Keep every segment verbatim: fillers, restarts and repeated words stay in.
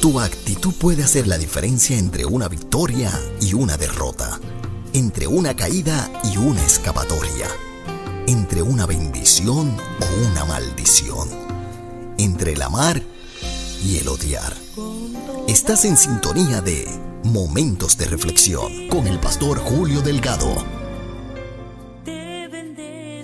Tu actitud puede hacer la diferencia entre una victoria y una derrota, entre una caída y una escapatoria, entre una bendición o una maldición, entre el amar y el odiar. Estás en sintonía de Momentos de Reflexión con el Pastor Julio Delgado.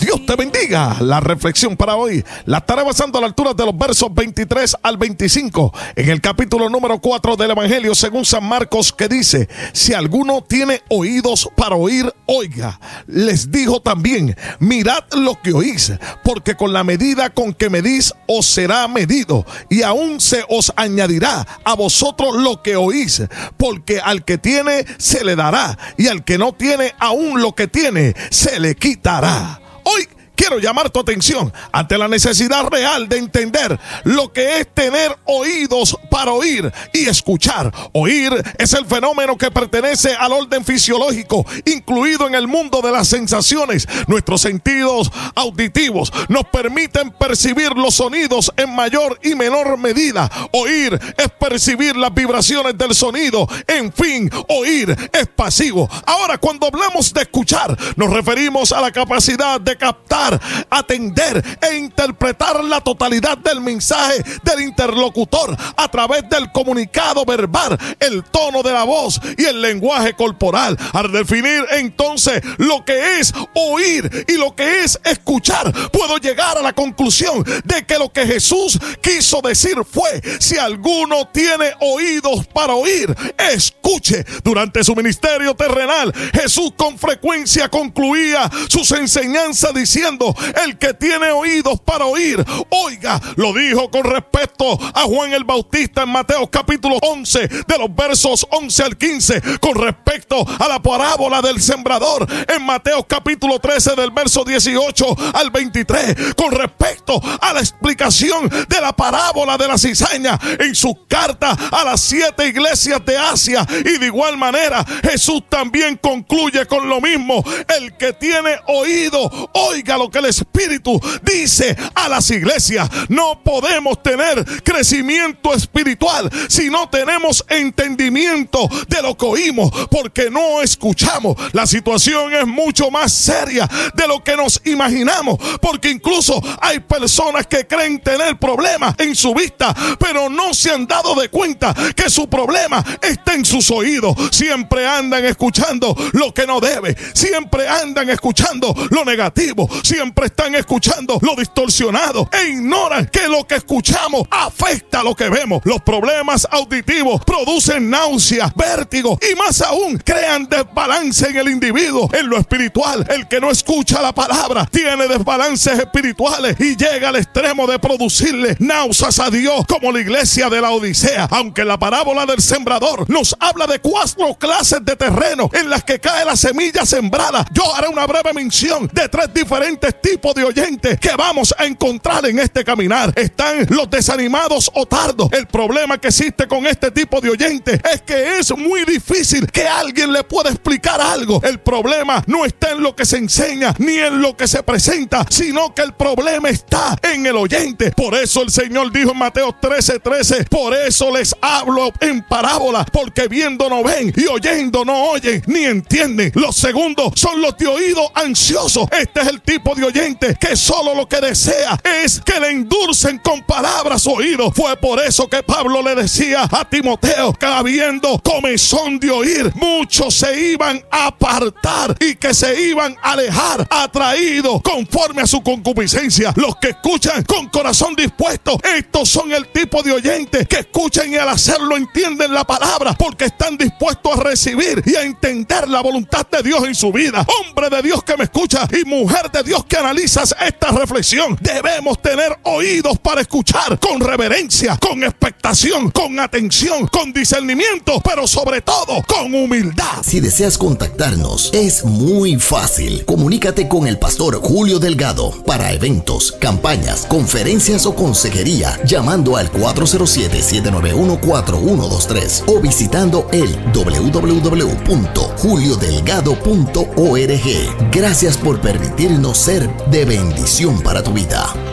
Dios te bendiga. La reflexión para hoy la estaré basando a la altura de los versos veintitrés al veinticinco en el capítulo número cuatro del Evangelio según San Marcos, que dice: si alguno tiene oídos para oír, oiga. Les dijo también: mirad lo que oís, porque con la medida con que medís os será medido, y aún se os añadirá a vosotros lo que oís, porque al que tiene se le dará, y al que no tiene, aún lo que tiene se le quitará. Hoy quiero llamar tu atención ante la necesidad real de entender lo que es tener oídos para oír y escuchar. Oír es el fenómeno que pertenece al orden fisiológico, incluido en el mundo de las sensaciones. Nuestros sentidos auditivos nos permiten percibir los sonidos en mayor y menor medida. Oír es percibir las vibraciones del sonido. En fin, oír es pasivo. Ahora, cuando hablamos de escuchar, nos referimos a la capacidad de captar, atender e interpretar la totalidad del mensaje del interlocutor a través del comunicado verbal, el tono de la voz y el lenguaje corporal. Al definir entonces lo que es oír y lo que es escuchar, puedo llegar a la conclusión de que lo que Jesús quiso decir fue: si alguno tiene oídos para oír, escuche. Durante su ministerio terrenal, Jesús con frecuencia concluía sus enseñanzas diciendo: el que tiene oídos para oír, oiga. Lo dijo con respecto a Juan el Bautista en Mateo capítulo once, de los versos once al quince, con respecto a la parábola del sembrador en Mateo capítulo trece, del verso dieciocho al veintitrés, con respecto a la explicación de la parábola de la cizaña en su carta a las siete iglesias de Asia, y de igual manera Jesús también concluye con lo mismo: el que tiene oído, oiga lo que el Espíritu dice a las iglesias. No podemos tener crecimiento espiritual si no tenemos entendimiento de lo que oímos, porque no escuchamos. La situación es mucho más seria de lo que nos imaginamos, porque incluso hay personas que creen tener problemas en su vista, pero no se han dado de cuenta que su problema está en sus oídos. Siempre andan escuchando lo que no debe, siempre andan escuchando lo negativo, siempre están escuchando lo distorsionado e ignoran que lo que escuchamos afecta lo que vemos. Los problemas auditivos producen náuseas, vértigo y más aún crean desbalance en el individuo. En lo espiritual, el que no escucha la palabra tiene desbalances espirituales y llega al extremo de producirle náuseas a Dios, como la iglesia de la Odisea. Aunque la parábola del sembrador nos habla de cuatro clases de terreno en las que cae la semilla sembrada, yo haré una breve mención de tres diferentes tipos de oyentes que vamos a encontrar en este caminar. Están los desanimados o tardos. El problema que existe con este tipo de oyentes es que es muy difícil que alguien le pueda explicar algo. El problema no está en lo que se enseña ni en lo que se presenta, sino que el problema está en el oyente. Por eso el Señor dijo en Mateo trece trece: por eso les hablo en parábola, porque viendo no ven y oyendo no oyen ni entienden. Los segundos son los de oído ansioso. Este es el tipo de oyente que solo lo que desea es que le endulcen con palabras oídos. Fue por eso que Pablo le decía a Timoteo que habiendo comezón de oír, muchos se iban a apartar y que se iban a alejar, atraídos conforme a su concupiscencia. Los que escuchan con corazón dispuesto, estos son el tipo de oyentes que escuchan y al hacerlo entienden la palabra, porque están dispuestos a recibir y a entender la voluntad de Dios en su vida. Hombre de Dios que me escucha y mujer de Dios que analizas esta reflexión, debemos tener oídos para escuchar con reverencia, con expectación, con atención, con discernimiento, pero sobre todo con humildad. Si deseas contactarnos, es muy fácil. Comunícate con el Pastor Julio Delgado para eventos, campañas, conferencias o consejería, llamando al cuatro cero siete, siete nueve uno, cuatro uno dos tres o visitando el doble u doble u doble u punto julio delgado punto org. Gracias por permitirnos ser de bendición para tu vida.